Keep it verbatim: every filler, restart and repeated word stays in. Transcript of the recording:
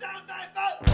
down thy vote!